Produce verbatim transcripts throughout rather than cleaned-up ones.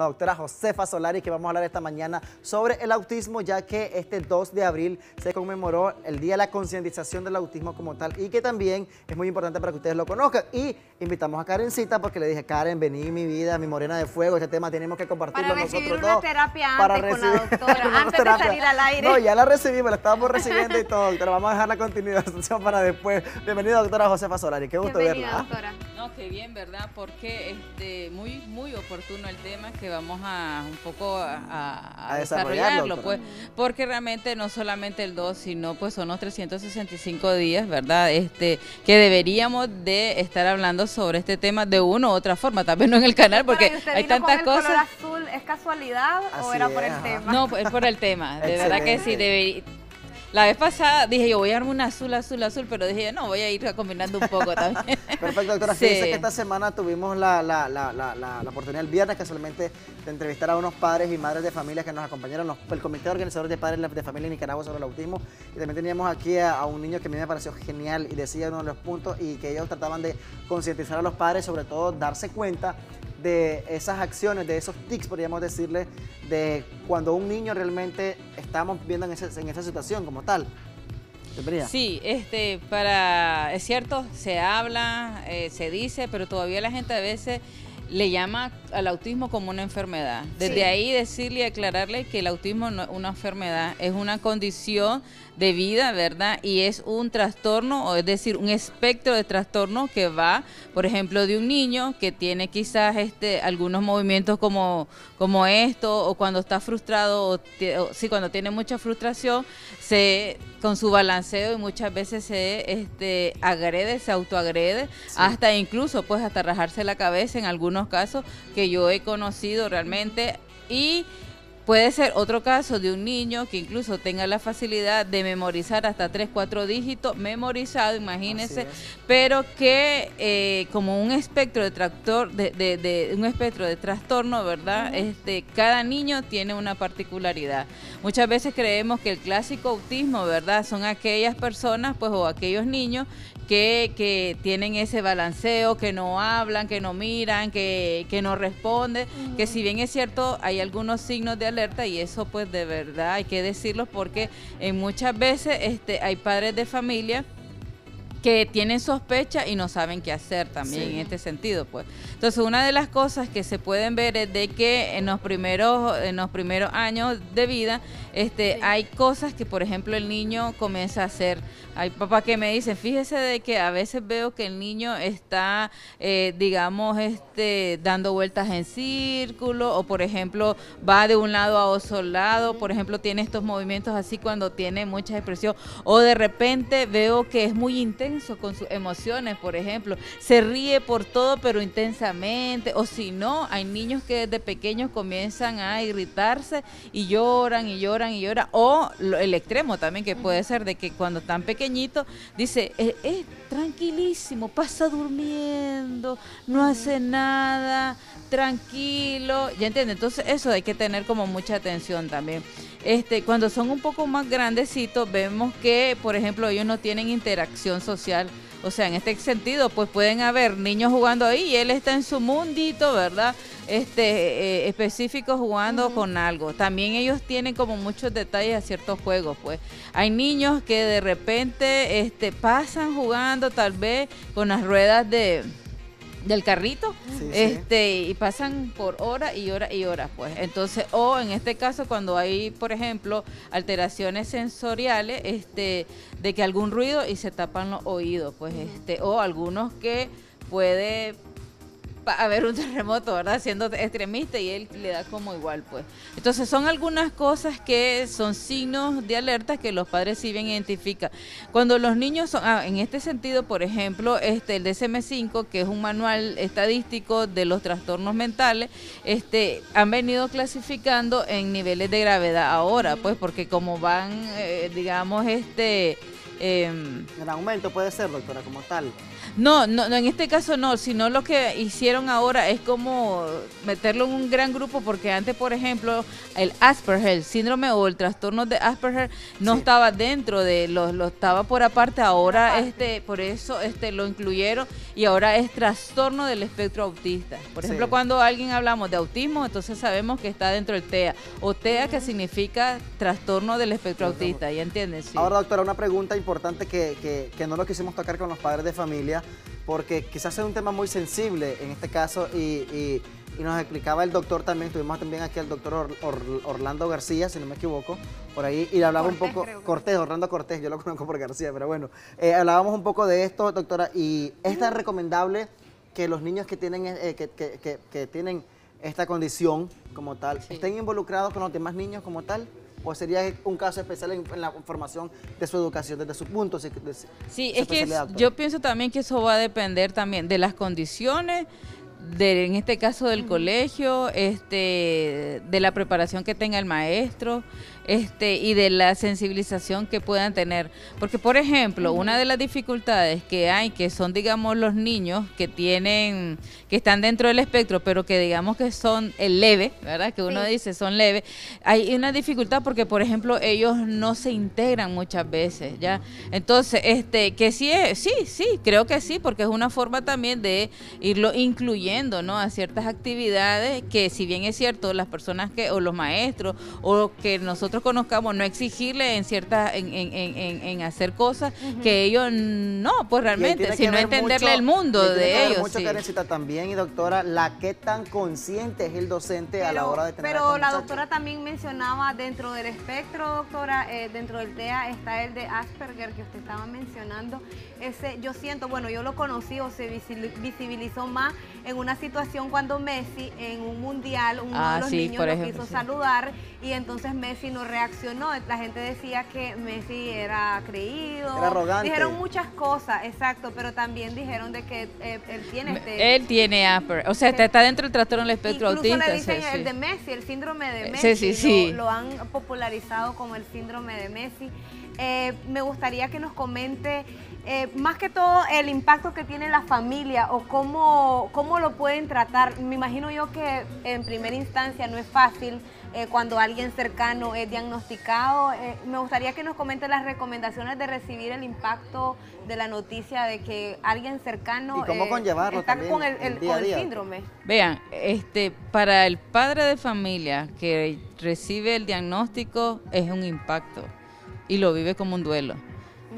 La doctora Josefa Solari, que vamos a hablar esta mañana sobre el autismo, ya que este dos de abril se conmemoró el Día de la Concientización del Autismo como tal, y que también es muy importante para que ustedes lo conozcan. Y invitamos a Karencita porque le dije, Karen, vení mi vida, mi morena de fuego, este tema tenemos que compartirlo nosotros dos. Para recibir una terapia antes para recibir, con la doctora, antes terapia. de salir al aire. No, ya la recibimos, la estábamos recibiendo y todo, pero vamos a dejar la continuidad para después. Bienvenida, doctora Josefa Solari, qué gusto Bienvenida, verla. Doctora. No, qué bien, ¿verdad? Porque este, muy, muy oportuno el tema que vamos a un poco a, a, a desarrollarlo, doctora. Pues, porque realmente no solamente el dos, sino pues son los trescientos sesenta y cinco días, ¿verdad? Este, que deberíamos de estar hablando sobre este tema de una u otra forma, tal vez no en el canal, porque hay tantas cosas. ¿El color azul es casualidad Así o era por es, el ajá. tema? No, es por el tema, de verdad que sí, debería. La vez pasada dije yo voy a armar una azul, azul, azul, pero dije no, voy a ir combinando un poco también. Perfecto, doctora. Sí. Fíjense que esta semana tuvimos la, la, la, la, la oportunidad el viernes casualmente de entrevistar a unos padres y madres de familia que nos acompañaron, los, el Comité Organizador de Padres de Familia en Nicaragua sobre el Autismo. Y también teníamos aquí a, a un niño que a mí me pareció genial y decía uno de los puntos y que ellos trataban de concientizar a los padres, sobre todo darse cuenta de esas acciones, de esos tics, podríamos decirle, de cuando un niño realmente estamos viendo en, ese, en esa situación como tal. Sí, este, para, es cierto, se habla, eh, se dice, pero todavía la gente a veces le llama al autismo como una enfermedad. Desde sí. ahí decirle y aclararle que el autismo no es una enfermedad, es una condición de vida, ¿verdad? Y es un trastorno, o es decir, un espectro de trastorno que va, por ejemplo, de un niño que tiene quizás este algunos movimientos como, como esto, o cuando está frustrado, o, o sí, cuando tiene mucha frustración, se con su balanceo y muchas veces se este, agrede, se autoagrede, sí. hasta incluso pues hasta rajarse la cabeza en algunos casos que yo he conocido realmente. Y puede ser otro caso de un niño que incluso tenga la facilidad de memorizar hasta tres, cuatro dígitos, memorizado, imagínense, pero que eh, como un espectro de, tractor, de, de, de un espectro de trastorno, ¿verdad? Uh-huh. Este, cada niño tiene una particularidad. Muchas veces creemos que el clásico autismo, ¿verdad? Son aquellas personas, pues, o aquellos niños Que, que tienen ese balanceo, que no hablan, que no miran, que, que no responden, uh-huh. que si bien es cierto hay algunos signos de alerta, y eso pues de verdad hay que decirlo, porque en muchas veces este, hay padres de familia que tienen sospecha y no saben qué hacer también sí. en este sentido, pues. Entonces, una de las cosas que se pueden ver es de que en los primeros en los primeros años de vida este sí. hay cosas que, por ejemplo, el niño comienza a hacer. Hay papás que me dicen, fíjese de que a veces veo que el niño está, eh, digamos, este dando vueltas en círculo, o por ejemplo, va de un lado a otro lado, por ejemplo, tiene estos movimientos así cuando tiene mucha expresión, o de repente veo que es muy intenso con sus emociones, por ejemplo, se ríe por todo pero intensamente, o si no, hay niños que desde pequeños comienzan a irritarse y lloran y lloran y lloran, o el extremo también que puede ser de que cuando están pequeñitos dice, es, es tranquilísimo, pasa durmiendo, no hace nada, tranquilo, ya entiende. Entonces eso hay que tener como mucha atención también. Este, cuando son un poco más grandecitos vemos que, por ejemplo, ellos no tienen interacción social. O sea, en este sentido, pues pueden haber niños jugando ahí y él está en su mundito, ¿verdad? Este, eh, específico jugando uh-huh. con algo. También ellos tienen como muchos detalles a ciertos juegos, pues. Hay niños que de repente este, pasan jugando tal vez con las ruedas de... del carrito, sí, este sí. y pasan por horas y horas y horas, pues. Entonces, o en este caso cuando hay, por ejemplo, alteraciones sensoriales, este de que algún ruido y se tapan los oídos, pues, este o algunos que puede haber un terremoto, ¿verdad? Siendo extremista y él le da como igual, pues. Entonces son algunas cosas que son signos de alerta que los padres sí bien identifican. Cuando los niños son, ah, en este sentido, por ejemplo, este el D S M cinco, que es un manual estadístico de los trastornos mentales, este han venido clasificando en niveles de gravedad ahora, pues, porque como van, eh, digamos, este Eh, ¿El aumento puede ser, doctora, como tal? No, no, no, en este caso no, sino lo que hicieron ahora es como meterlo en un gran grupo, porque antes, por ejemplo, el Asperger, el síndrome o el trastorno de Asperger no sí. estaba dentro de los, lo estaba por aparte, ahora aparte. este, por eso este lo incluyeron y ahora es trastorno del espectro autista. Por ejemplo, sí. cuando alguien hablamos de autismo, entonces sabemos que está dentro del T E A, o T E A que significa trastorno del espectro sí, autista, doctor. ¿Ya entienden? Sí. Ahora, doctora, una pregunta importante que, que, que no lo quisimos tocar con los padres de familia, porque quizás es un tema muy sensible en este caso, y, y, y nos explicaba el doctor también, tuvimos también aquí al doctor Or, Or, Orlando García, si no me equivoco, por ahí, y le hablaba Cortés, un poco, Cortés, Orlando Cortés, yo lo conozco por García, pero bueno, eh, hablábamos un poco de esto, doctora, y ¿es tan recomendable que los niños que tienen, eh, que, que, que, que tienen esta condición como tal, sí. estén involucrados con los demás niños como tal? ¿O sería un caso especial en, en la formación de su educación, desde su punto de, de, Sí, de es que es, yo pienso también que eso va a depender también de las condiciones, de, en este caso del uh-huh. colegio, este, de la preparación que tenga el maestro, este, y de la sensibilización que puedan tener. Porque, por ejemplo, uh-huh. una de las dificultades que hay, que son, digamos, los niños que tienen, que están dentro del espectro, pero que digamos que son el leve, ¿verdad? Que uno sí. dice son leves. Hay una dificultad porque, por ejemplo, ellos no se integran muchas veces, ¿ya? Entonces, este, que sí es, sí, sí, creo que sí, porque es una forma también de irlo incluyendo, ¿no? A ciertas actividades que, si bien es cierto, las personas que, o los maestros, o que nosotros conozcamos, no exigirle en ciertas en, en, en, en hacer cosas uh-huh. que ellos no, pues realmente, sino entenderle mucho, el mundo tiene de que ellos. Ver mucho sí. Karencita también, y doctora, la que tan consciente es el docente pero, a la hora de tener. Pero la doctora también mencionaba dentro del espectro, doctora, eh, dentro del T E A está el de Asperger que usted estaba mencionando. Ese, yo siento, bueno, yo lo conocí o se visibilizó más en una situación cuando Messi en un mundial, uno ah, de los sí, niños lo quiso sí. saludar y entonces Messi no reaccionó, la gente decía que Messi era creído, era arrogante. Dijeron muchas cosas, exacto, pero también dijeron de que eh, él tiene este... Él tiene Asperger, o sea, está, está dentro del trastorno del espectro autista. Incluso le dicen o sea, el sí. de Messi, el síndrome de Messi, sí, sí, sí. Lo, lo han popularizado como el síndrome de Messi. Eh, me gustaría que nos comente eh, más que todo el impacto que tiene la familia o cómo, cómo lo pueden tratar. Me imagino yo que en primera instancia no es fácil eh, cuando alguien cercano es diagnosticado. Eh, me gustaría que nos comente las recomendaciones de recibir el impacto de la noticia de que alguien cercano ¿Y cómo eh, conllevarlo está con el, el, el, con el síndrome. Vean, este, para el padre de familia que recibe el diagnóstico es un impacto. Y lo vive como un duelo.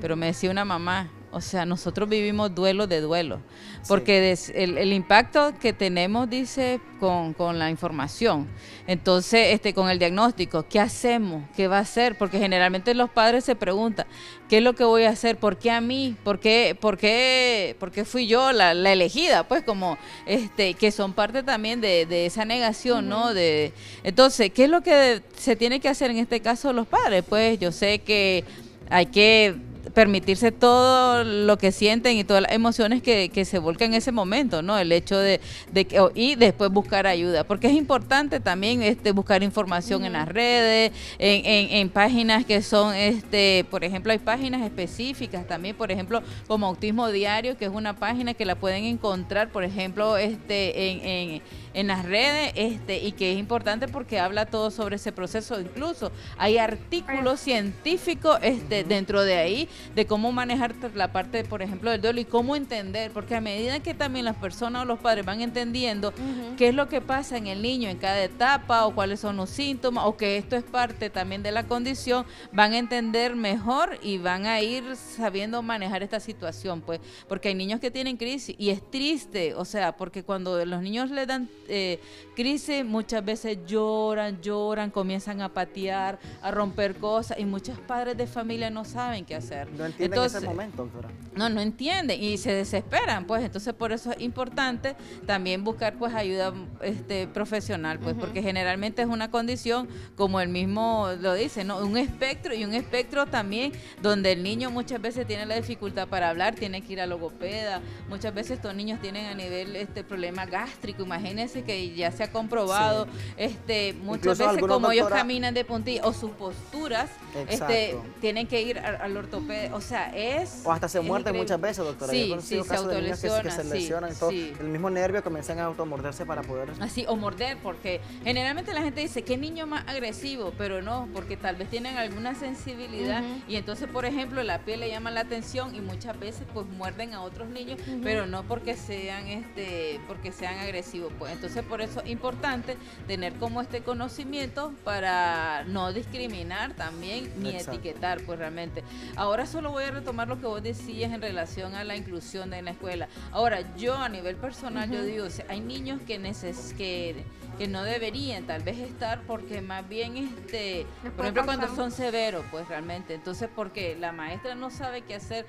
Pero me decía una mamá, o sea, nosotros vivimos duelo de duelo. Porque sí. el, el impacto que tenemos, dice, con, con la información. Entonces, este, con el diagnóstico, ¿qué hacemos? ¿Qué va a hacer? Porque generalmente los padres se preguntan, ¿qué es lo que voy a hacer? ¿Por qué a mí? ¿Por qué, por qué, por qué fui yo la, la elegida? Pues como, este, que son parte también de, de esa negación, uh-huh. ¿no? De, entonces, ¿qué es lo que se tiene que hacer en este caso los padres? Pues yo sé que hay que permitirse todo lo que sienten y todas las emociones que, que se volcan en ese momento, ¿no? El hecho de, de que, y después buscar ayuda, porque es importante también este buscar información uh-huh. en las redes, en, en, en páginas que son, este, por ejemplo, hay páginas específicas también, por ejemplo, como Autismo Diario, que es una página que la pueden encontrar, por ejemplo, este, en, en, en las redes, este, y que es importante porque habla todo sobre ese proceso, incluso hay artículos uh-huh. científicos, este, uh-huh. dentro de ahí, de cómo manejar la parte, por ejemplo, del duelo y cómo entender, porque a medida que también las personas o los padres van entendiendo uh-huh. qué es lo que pasa en el niño en cada etapa o cuáles son los síntomas o que esto es parte también de la condición, van a entender mejor y van a ir sabiendo manejar esta situación, pues, porque hay niños que tienen crisis y es triste, o sea, porque cuando los niños le dan eh, crisis muchas veces lloran, lloran, comienzan a patear, a romper cosas y muchos padres de familia no saben qué hacer. No entienden entonces, ese momento, doctora. No, no entienden y se desesperan, pues, entonces por eso es importante también buscar, pues, ayuda este, profesional, pues, uh-huh. porque generalmente es una condición, como el mismo lo dice, ¿no? Un espectro y un espectro también donde el niño muchas veces tiene la dificultad para hablar, tiene que ir a logopeda, muchas veces estos niños tienen a nivel este problema gástrico, imagínense veces que ya se ha comprobado, sí. este, muchas incluso veces como doctora... ellos caminan de puntillas o sus posturas, este, tienen que ir al ortopeda, o sea, es... O hasta se muerden muchas veces, doctora. Sí, yo sí, se autolesionan. Que, que se lesionan, sí, todo, sí. El mismo nervio comienzan a automorderse para poder... Así, o morder, porque generalmente la gente dice, ¿qué niño más agresivo? Pero no, porque tal vez tienen alguna sensibilidad, uh-huh. y entonces, por ejemplo, la piel le llama la atención y muchas veces pues muerden a otros niños, uh-huh. pero no porque sean este porque sean agresivos, pues. Entonces, por eso es importante tener como este conocimiento para no discriminar también ni Exacto. etiquetar, pues realmente. Ahora solo voy a retomar lo que vos decías en relación a la inclusión en la escuela. Ahora, yo a nivel personal, uh-huh. yo digo, o sea, hay niños que neces que, que no deberían tal vez estar porque más bien, este Después por ejemplo, cuando son severos, pues realmente. Entonces, porque la maestra no sabe qué hacer,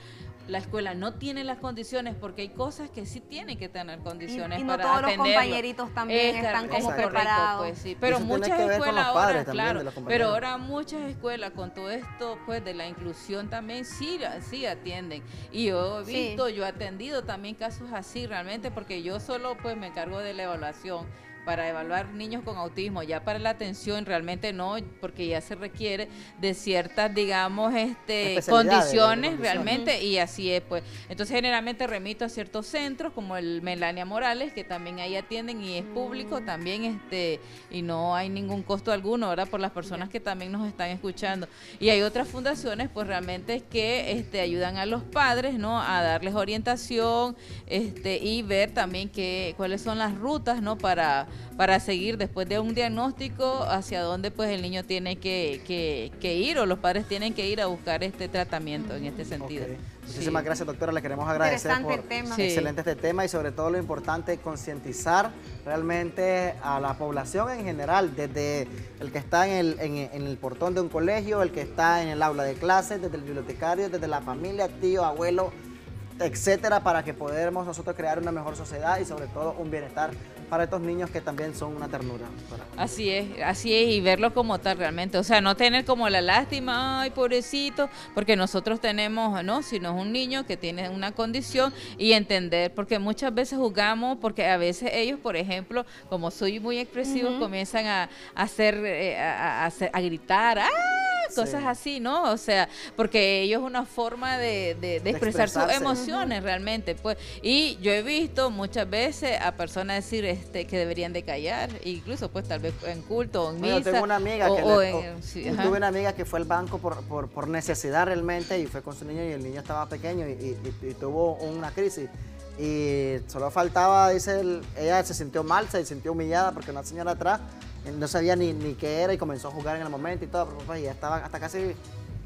la escuela no tiene las condiciones, porque hay cosas que sí tienen que tener condiciones y, y no para todos atenderlo. Los compañeritos también Esta, están como exacto, preparados. Pues, sí. Pero muchas escuelas ahora, claro, pero ahora muchas escuelas con todo esto pues de la inclusión también sí, sí atienden. Y yo he visto, sí. yo he atendido también casos así realmente, porque yo solo pues me encargo de la evaluación para evaluar niños con autismo, ya para la atención realmente no, porque ya se requiere de ciertas, digamos, este condiciones, condiciones realmente, uh-huh. y así es, pues. Entonces, generalmente remito a ciertos centros, como el Melania Morales, que también ahí atienden y es público, uh-huh. también, este y no hay ningún costo alguno, ¿verdad?, por las personas uh-huh. que también nos están escuchando. Y hay otras fundaciones, pues, realmente que este ayudan a los padres, ¿no?, a darles orientación, este y ver también que, cuáles son las rutas, ¿no?, para... para seguir después de un diagnóstico hacia dónde pues el niño tiene que, que, que ir, o los padres tienen que ir a buscar este tratamiento en este sentido. Okay. Muchísimas sí. gracias, doctora, le queremos agradecer por el tema. Sí. excelente este tema, y sobre todo lo importante concientizar realmente a la población en general, desde el que está en el, en, en el portón de un colegio, el que está en el aula de clases, desde el bibliotecario, desde la familia, tío, abuelo, etcétera, para que podamos nosotros crear una mejor sociedad y sobre todo un bienestar para estos niños que también son una ternura. Así es, así es, y verlo como tal realmente, o sea, no tener como la lástima, ay, pobrecito, porque nosotros tenemos, no, sino es un niño que tiene una condición, y entender, porque muchas veces jugamos, porque a veces ellos, por ejemplo, como soy muy expresivo, uh-huh. comienzan a, a hacer, a, a, hacer, a gritar, ¡ah! Cosas sí. así, ¿no? O sea, porque ellos es una forma de, de, de, de expresar sus emociones, uh-huh. realmente, pues. Y yo he visto muchas veces a personas decir este que deberían de callar, incluso pues tal vez en culto o en misa. Yo tengo una amiga o, que o le, en, o, sí, tuve una amiga que fue al banco por, por, por necesidad realmente, y fue con su niño, y el niño estaba pequeño y, y, y tuvo una crisis. Y solo faltaba, dice, el, ella se sintió mal, se sintió humillada porque una señora atrás no sabía ni, ni qué era, y comenzó a jugar en el momento y todo, pero pues, ya estaba hasta casi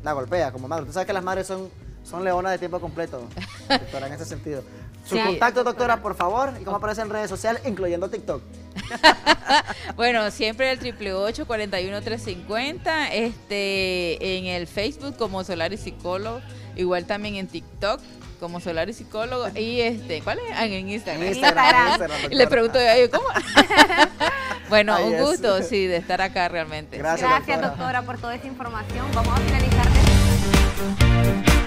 la golpea como madre. Tú sabes que las madres son, son leonas de tiempo completo, doctora, en ese sentido. Su sí, contacto, doctora, por favor, y cómo aparece en redes sociales, incluyendo TikTok. Bueno, siempre el triple ocho, cuarenta y uno, trescientos cincuenta, este, en el Facebook como Solari Psicólogo, igual también en TikTok como Solari Psicólogo, y este, ¿cuál es? Ah, en Instagram. En Instagram, Instagram. Y le pregunto yo, ¿cómo? Bueno, Ay, un gusto, es. sí, de estar acá realmente. Gracias, Gracias doctora. doctora, por toda esta información. Vamos a finalizar.